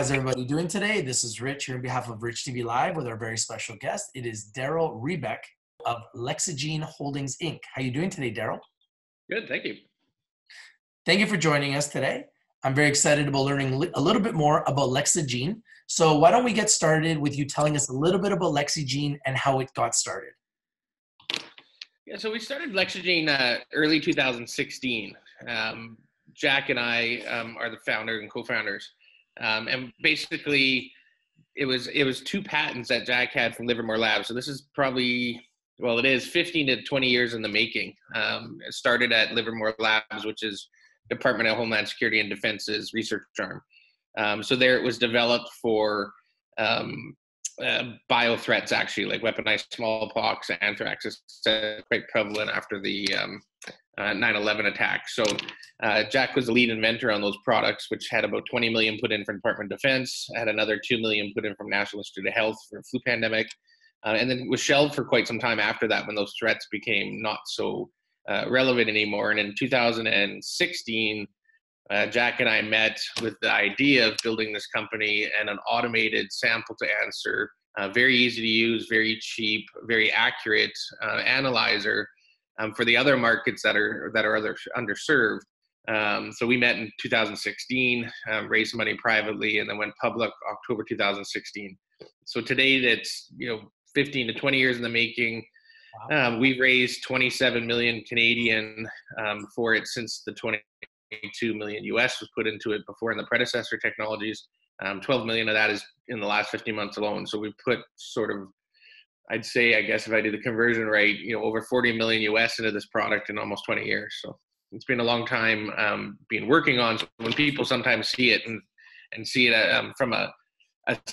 how's everybody doing today? This is Rich here on behalf of Rich TV Live with our very special guest. It is Daryl Rebeck of LexaGene Holdings, Inc. How are you doing today, Daryl? Good, thank you. Thank you for joining us today. I'm very excited about learning a little bit more about LexaGene. So why don't we get started with you telling us a little bit about LexaGene and how it got started? Yeah, so we started LexaGene early 2016. Jack and I are the founder and co-founders. And basically, it was two patents that Jack had from Livermore Labs. So this is probably, well, it is 15 to 20 years in the making. It started at Livermore Labs, which is Department of Homeland Security and Defense's research arm. So there it was developed for bio threats, actually, like weaponized smallpox, anthrax is quite prevalent after the 9/11 attack. So Jack was the lead inventor on those products, which had about 20 million put in from Department of Defense, had another 2 million put in from National Institute of Health for a flu pandemic, and then was shelved for quite some time after that when those threats became not so relevant anymore. And in 2016, Jack and I met with the idea of building this company and an automated sample to answer, very easy to use, very cheap, very accurate analyzer for the other markets that are underserved. So we met in 2016, raised money privately, and then went public October 2016. So today that's 15 to 20 years in the making. Wow. We've raised 27 million Canadian for it since the 22 million US was put into it before in the predecessor technologies. 12 million of that is in the last 15 months alone. So we put sort of, I'd say, I guess if I do the conversion rate, over 40 million US into this product in almost 20 years. So it's been a long time being working on. So when people sometimes see it and see it from a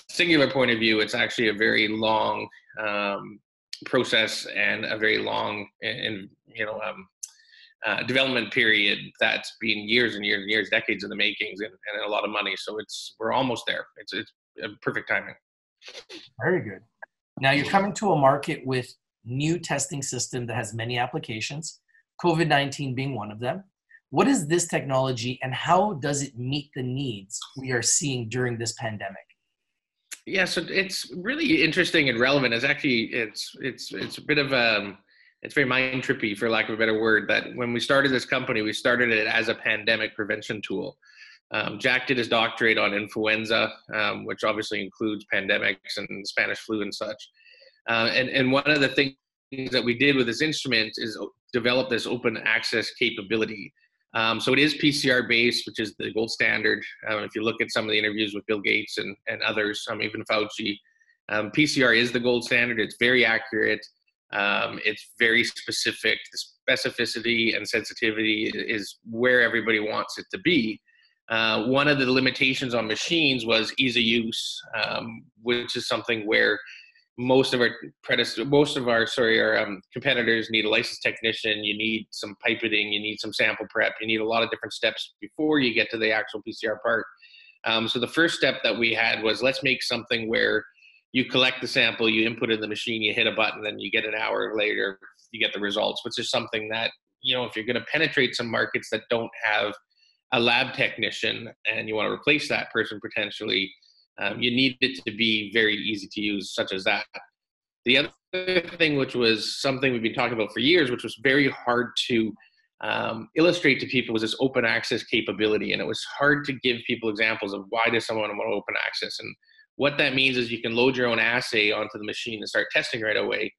singular point of view, it's actually a very long process and a very long and development period that's been years and years and years, decades in the makings, and a lot of money. So we're almost there. It's a perfect timing. Very good. Now you're coming to a market with new testing system that has many applications, COVID-19 being one of them. What is this technology and how does it meet the needs we are seeing during this pandemic? Yeah, so it's really interesting and relevant. It's actually, it's a bit of a, it's very mind trippy, for lack of a better word, that when we started this company, we started it as a pandemic prevention tool. Jack did his doctorate on influenza, which obviously includes pandemics and Spanish flu and such. And one of the things that we did with this instrument is develop this open access capability. So it is PCR based, which is the gold standard. If you look at some of the interviews with Bill Gates and others, even Fauci, PCR is the gold standard. It's very accurate. It's very specific. The specificity and sensitivity is where everybody wants it to be. One of the limitations on machines was ease of use, which is something where most of our competitors need a licensed technician. You need some pipetting. You need some sample prep. You need a lot of different steps before you get to the actual PCR part. So the first step that we had was, let's make something where you collect the sample, you input it in the machine, you hit a button, then you get an hour later, you get the results, which is something that, if you're going to penetrate some markets that don't have a lab technician and you want to replace that person potentially, you need it to be very easy to use, such as that. The other thing, which was something we've been talking about for years, which was very hard to illustrate to people, was this open access capability. And it was hard to give people examples of why does someone want to open access. And what that means is you can load your own assay onto the machine and start testing right away.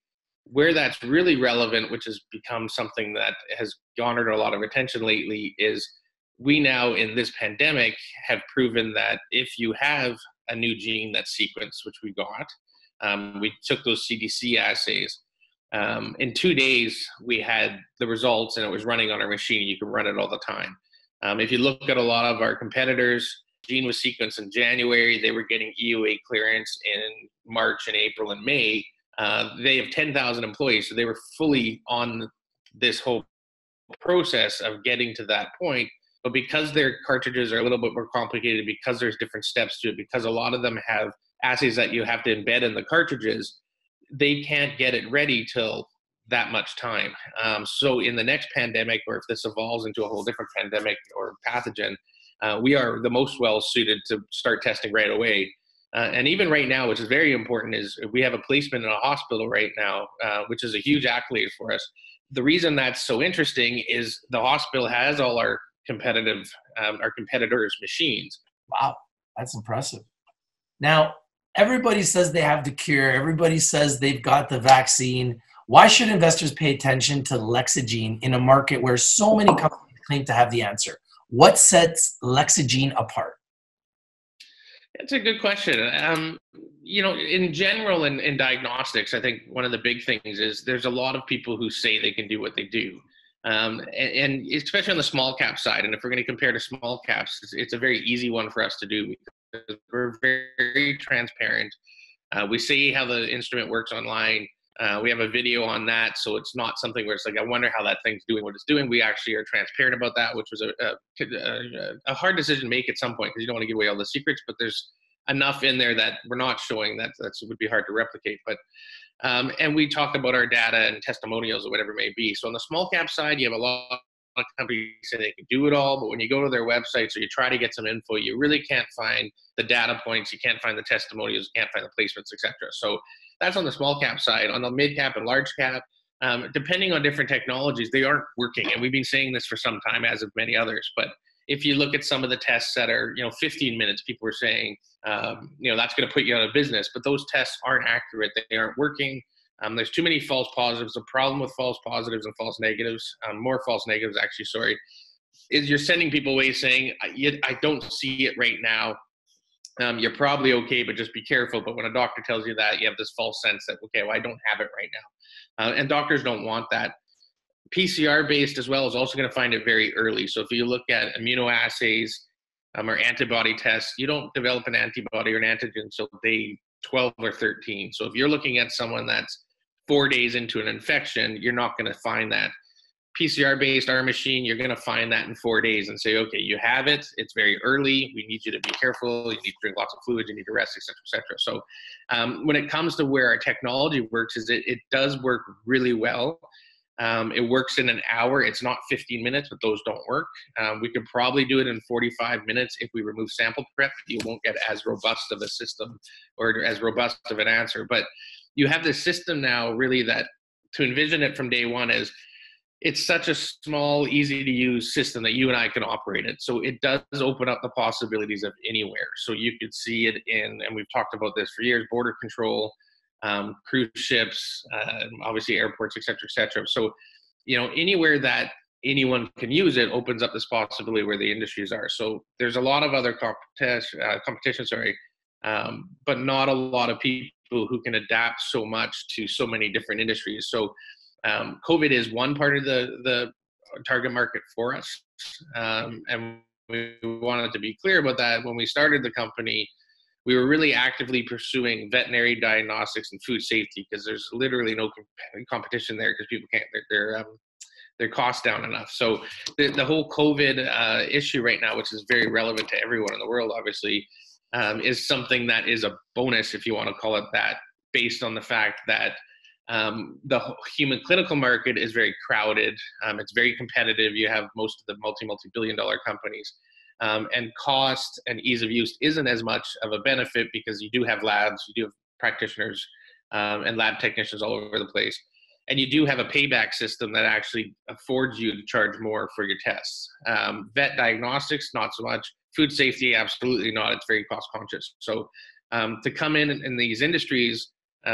Where that's really relevant, which has become something that has garnered a lot of attention lately, is we now in this pandemic have proven that if you have a new gene that's sequenced, which we got, we took those CDC assays. In 2 days, we had the results and it was running on our machine. You can run it all the time. If you look at a lot of our competitors, gene was sequenced in January. They were getting EUA clearance in March and April and May. They have 10,000 employees, so they were fully on this whole process of getting to that point. But because their cartridges are a little bit more complicated, because there's different steps to it, because a lot of them have assays that you have to embed in the cartridges, they can't get it ready till that much time. So in the next pandemic, or if this evolves into a whole different pandemic or pathogen, we are the most well-suited to start testing right away. And even right now, which is very important, is we have a placement in a hospital right now, which is a huge accolade for us. The reason that's so interesting is the hospital has all our competitors' machines. Wow, that's impressive. Now, everybody says they have the cure. Everybody says they've got the vaccine. Why should investors pay attention to LexaGene in a market where so many companies claim to have the answer? What sets LexaGene apart? That's a good question. You know, in general, in diagnostics, I think one of the big things is there's a lot of people who say they can do what they do. And especially on the small cap side. And if we're going to compare to small caps, it's a very easy one for us to do because we're very transparent. We see how the instrument works online. We have a video on that. So it's not something where it's like, I wonder how that thing's doing what it's doing. We actually are transparent about that, which was a hard decision to make at some point because you don't want to give away all the secrets, but there's enough in there that we're not showing that would be hard to replicate. But and we talk about our data and testimonials or whatever it may be. So on the small cap side, you have a lot of companies say they can do it all, but when you go to their websites or you try to get some info, you really can't find the data points, you can't find the testimonials, you can't find the placements, etc. So that's on the small cap side. On the mid cap and large cap, depending on different technologies, they aren't working. And we've been saying this for some time, as of many others. But if you look at some of the tests that are, 15 minutes, people were saying, that's going to put you out of business. But those tests aren't accurate. They aren't working. There's too many false positives. The problem with false positives and false negatives, more false negatives actually, sorry, is you're sending people away saying, I don't see it right now. You're probably okay, but just be careful. But when a doctor tells you that, you have this false sense that, okay, well, I don't have it right now. And doctors don't want that. PCR-based as well is also going to find it very early. So if you look at immunoassays or antibody tests, you don't develop an antibody or an antigen until day 12 or 13. So if you're looking at someone that's 4 days into an infection, you're not going to find that. PCR-based, our machine, you're going to find that in 4 days and say, okay, you have it. It's very early. We need you to be careful. You need to drink lots of fluid. You need to rest, et cetera, et cetera. So when it comes to where our technology works, is it does work really well. It works in an hour. It's not 15 minutes, but those don't work. We could probably do it in 45 minutes if we remove sample prep. You won't get as robust of a system or as robust of an answer. But you have this system now really that to envision it from day one is it's such a small, easy to use system that you and I can operate it. So it does open up the possibilities of anywhere. So you could see it in, and we've talked about this for years, border control, cruise ships, obviously airports, et cetera, et cetera. So, anywhere that anyone can use it opens up this possibility where the industries are. So there's a lot of other competition, but not a lot of people who can adapt so much to so many different industries. So COVID is one part of the target market for us. And we wanted to be clear about that. When we started the company, we were really actively pursuing veterinary diagnostics and food safety because there's literally no competition there because people can't get their costs down enough. So the whole COVID issue right now, which is very relevant to everyone in the world, obviously, is something that is a bonus, if you want to call it that, based on the fact that the human clinical market is very crowded. It's very competitive. You have most of the multi-billion-dollar companies. And cost and ease of use isn't as much of a benefit because you do have labs, you do have practitioners and lab technicians all over the place. And you do have a payback system that actually affords you to charge more for your tests. Vet diagnostics, not so much. Food safety, absolutely not. It's very cost conscious. So to come in these industries,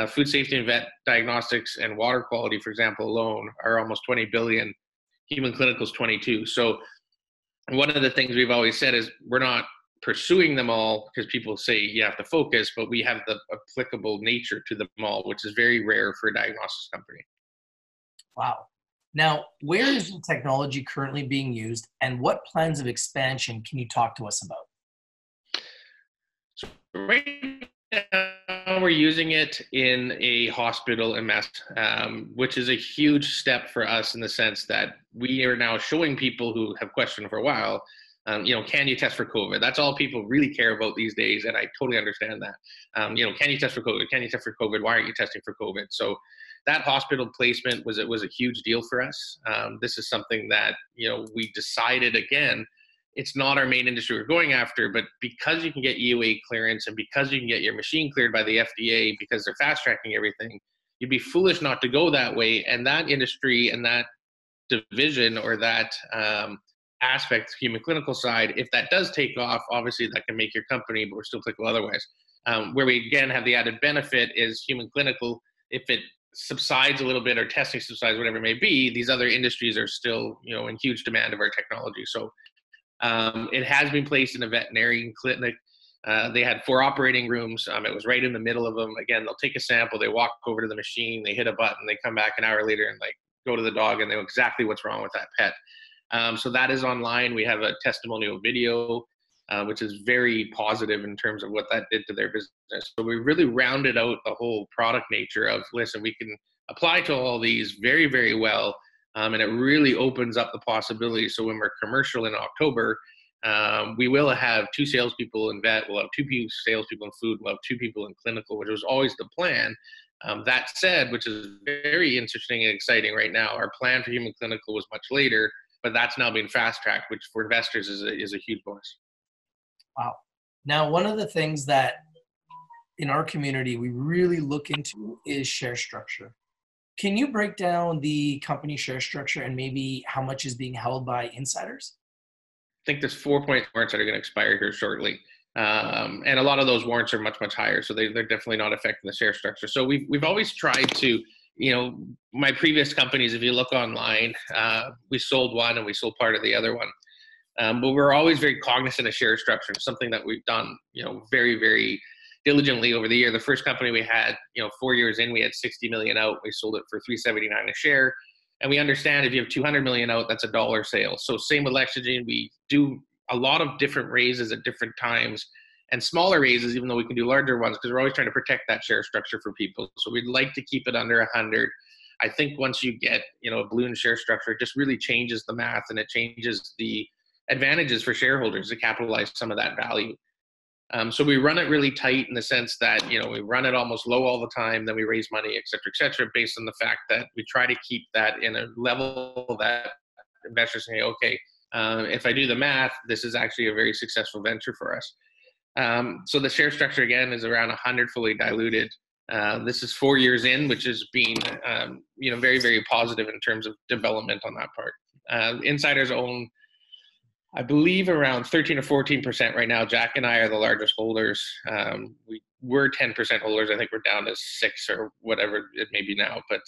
food safety and vet diagnostics and water quality, for example, alone are almost 20 billion. Human clinical is 22. So one of the things we've always said is we're not pursuing them all because people say you have to focus, but we have the applicable nature to them all, which is very rare for a diagnostics company. Wow. Now, where is the technology currently being used and what plans of expansion can you talk to us about? So right now we're using it in a hospital in Mass, which is a huge step for us in the sense that we are now showing people who have questioned for a while, can you test for COVID? That's all people really care about these days, and I totally understand that. Can you test for COVID? Can you test for COVID? Why aren't you testing for COVID? So that hospital placement was a huge deal for us. This is something that we decided again it's not our main industry we're going after, but because you can get EUA clearance and because you can get your machine cleared by the FDA because they're fast tracking everything, you'd be foolish not to go that way. And that industry and that division or that aspect of human clinical side, if that does take off, obviously that can make your company, but we're still applicable otherwise. Where we again have the added benefit is human clinical, if it subsides a little bit or testing subsides, whatever it may be, these other industries are still, you know, in huge demand of our technology. So it has been placed in a veterinary clinic. They had 4 operating rooms. It was right in the middle of them. Again, they'll take a sample, they walk over to the machine, they hit a button, they come back an hour later and like go to the dog and they know exactly what's wrong with that pet. So that is online. We have a testimonial video, which is very positive in terms of what that did to their business. So we really rounded out the whole product nature of, listen, we can apply to all these very, very well. And it really opens up the possibility. So when we're commercial in October, we will have 2 salespeople in vet, we'll have 2 salespeople in food, we'll have 2 people in clinical, which was always the plan. That said, which is very interesting and exciting right now, our plan for human clinical was much later, but that's now being fast-tracked, which for investors is a huge bonus. Wow. Now, one of the things that in our community we really look into is share structure. Can you break down the company share structure and maybe how much is being held by insiders? I think there's 4 warrants that are going to expire here shortly. And a lot of those warrants are much, much higher. So they're definitely not affecting the share structure. So we've always tried to, you know, my previous companies, if you look online, we sold one and we sold part of the other one. But we're always very cognizant of share structure, something that we've done, you know, very, very diligently over the year. The first company we had, you know, 4 years in, we had 60 million out. We sold it for $3.79 a share. And we understand if you have 200 million out, that's a dollar sale. So same with LexaGene, we do a lot of different raises at different times and smaller raises, even though we can do larger ones, because we're always trying to protect that share structure for people. So we'd like to keep it under 100. I think once you get, you know, a balloon share structure, it just really changes the math and it changes the advantages for shareholders to capitalize some of that value. So we run it really tight in the sense that, you know, we run it almost low all the time, then we raise money, et cetera, based on the fact that we try to keep that in a level that investors say, okay, if I do the math, this is actually a very successful venture for us. So the share structure, again, is around 100 fully diluted. This is 4 years in, which has been, you know, very, very positive in terms of development on that part. Insiders own, I believe, around 13 or 14% right now. Jack and I are the largest holders. We were 10% holders. I think we're down to 6 or whatever it may be now. But,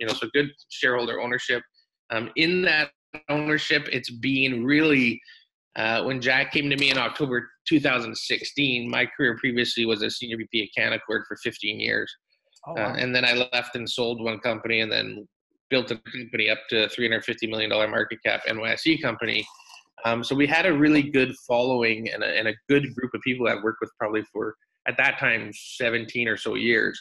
you know, so good shareholder ownership. In that ownership, it's being really, when Jack came to me in October 2016, my career previously was a senior VP at Canaccord for 15 years. Oh, wow. And then I left and sold one company and then built a company up to $350 million market cap NYSE company. So we had a really good following and a good group of people I've worked with probably for, at that time, 17 or so years.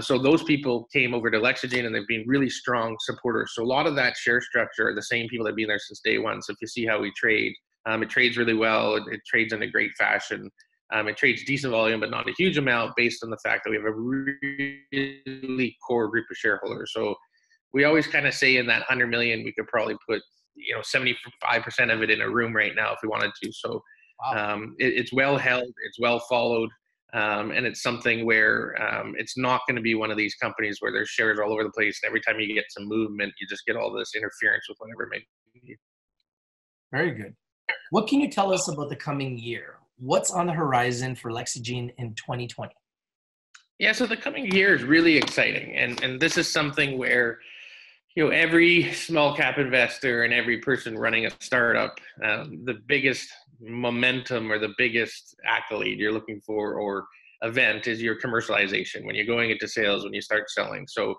So those people came over to LexaGene and they've been really strong supporters. So a lot of that share structure are the same people that have been there since day one. So if you see how we trade, it trades really well. It trades in a great fashion. It trades decent volume, but not a huge amount based on the fact that we have a really core group of shareholders. So we always kind of say in that 100 million, we could probably put, you know, 75% of it in a room right now if we wanted to. So wow. It's well held, it's well followed, and it's something where it's not going to be one of these companies where there's shares all over the place, and every time you get some movement, you just get all this interference with whatever it may be. Very good. What can you tell us about the coming year? What's on the horizon for LexaGene in 2020? Yeah, so the coming year is really exciting, and this is something where, you know, every small cap investor and every person running a startup, the biggest momentum or the biggest accolade you're looking for or event is your commercialization, when you're going into sales, when you start selling. So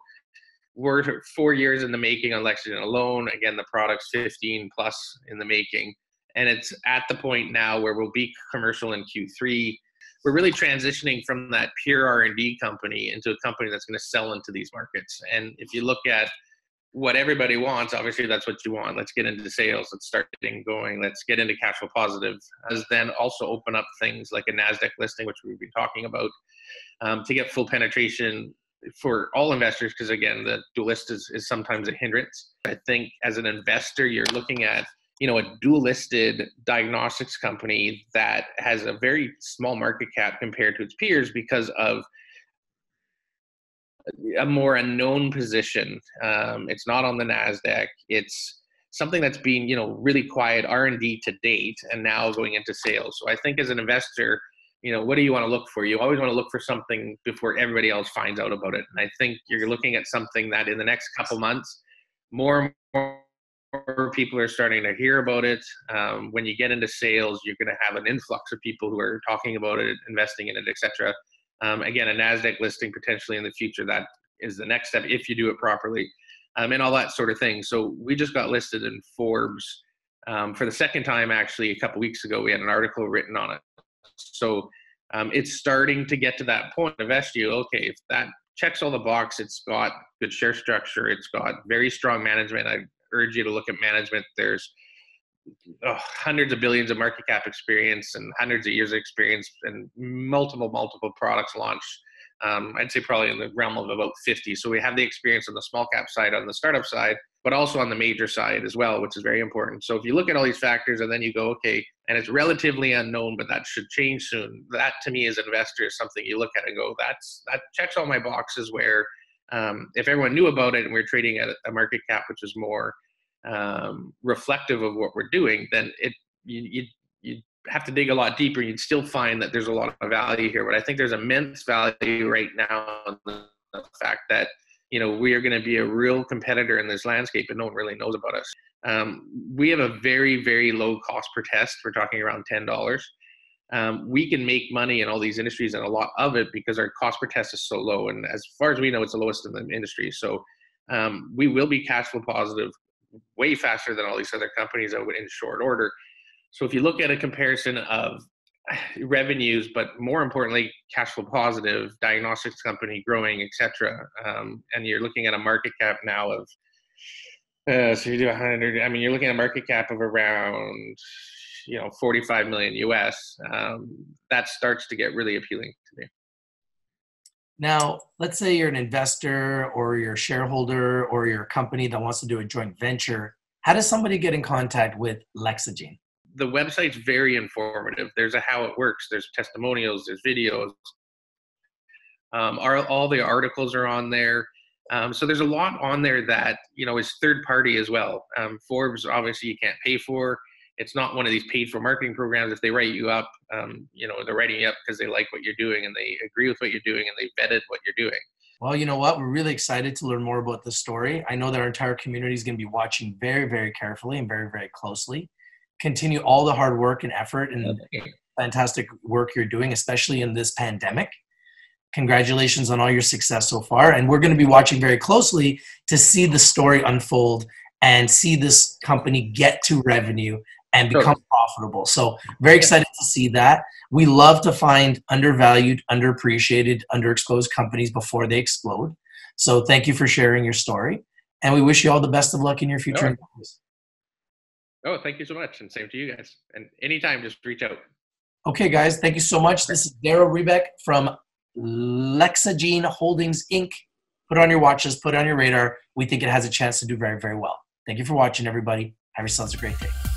we're 4 years in the making on LexaGene alone. Again, the product's 15 plus in the making. And it's at the point now where we'll be commercial in Q3. We're really transitioning from that pure R&D company into a company that's going to sell into these markets. And if you look at what everybody wants, obviously that's what you want. Let's get into sales, let's start getting going, let's get into cash flow positive, as then also open up things like a NASDAQ listing, which we've been talking about, to get full penetration for all investors, because again, the dual list is sometimes a hindrance. I think as an investor, you're looking at you know, a dual-listed diagnostics company that has a very small market cap compared to its peers because of a more unknown position. It's not on the NASDAQ. It's something that's been, you know, really quiet R&D to date and now going into sales. So I think as an investor, you know, what do you want to look for? You always want to look for something before everybody else finds out about it. And I think you're looking at something that in the next couple months, more and more people are starting to hear about it. When you get into sales, you're going to have an influx of people who are talking about it, investing in it, etc. Again, a NASDAQ listing potentially in the future, that is the next step if you do it properly, and all that sort of thing. So we just got listed in Forbes for the second time, actually, a couple weeks ago. We had an article written on it. So it's starting to get to that point of SU, okay, if that checks all the box, it's got good share structure, it's got very strong management. I urge you to look at management. There's hundreds of billions of market cap experience and hundreds of years of experience and multiple products launched. I'd say probably in the realm of about 50. So we have the experience on the small cap side, on the startup side, but also on the major side as well, which is very important. So if you look at all these factors and then you go, okay, and it's relatively unknown, but that should change soon. That to me as an investor is something you look at and go, that checks all my boxes where if everyone knew about it and we're trading at a market cap, which is more reflective of what we're doing, then you'd have to dig a lot deeper. You'd still find that there's a lot of value here. But I think there's immense value right now in the fact that, you know, we are going to be a real competitor in this landscape and no one really knows about us. We have a very, very low cost per test. We're talking around $10. We can make money in all these industries and a lot of it because our cost per test is so low. And as far as we know, it's the lowest in the industry. So we will be cash flow positive way faster than all these other companies that would in short order. So if you look at a comparison of revenues, but more importantly, cash flow positive, diagnostics company growing, etc., and you're looking at a market cap now of, so you do 100, I mean, you're looking at a market cap of around, you know, 45 million US. That starts to get really appealing to me. Now, let's say you're an investor or you're a shareholder or you're a company that wants to do a joint venture. How does somebody get in contact with LexaGene? The website's very informative. There's a how it works. There's testimonials. There's videos. All the articles are on there. So there's a lot on there that, you know, is third party as well. Forbes, obviously, you can't pay for. It's not one of these paid for marketing programs. If they write you up, you know, they're writing you up because they like what you're doing and they agree with what you're doing and they vetted what you're doing. Well, you know what? We're really excited to learn more about this story. I know that our entire community is going to be watching very, very carefully and very, very closely. Continue all the hard work and effort and fantastic work you're doing, especially in this pandemic. Congratulations on all your success so far. And we're going to be watching very closely to see the story unfold and see this company get to revenue and become profitable. So very excited to see that. We love to find undervalued, underappreciated, underexposed companies before they explode. So thank you for sharing your story. And we wish you all the best of luck in your future endeavors. Oh, thank you so much. And same to you guys. And anytime, just reach out. Okay, guys. Thank you so much. This is Daryl Rebeck from LexaGene Holdings, Inc. Put on your watch list, put on your radar. We think it has a chance to do very, very well. Thank you for watching, everybody. Have yourselves a great day.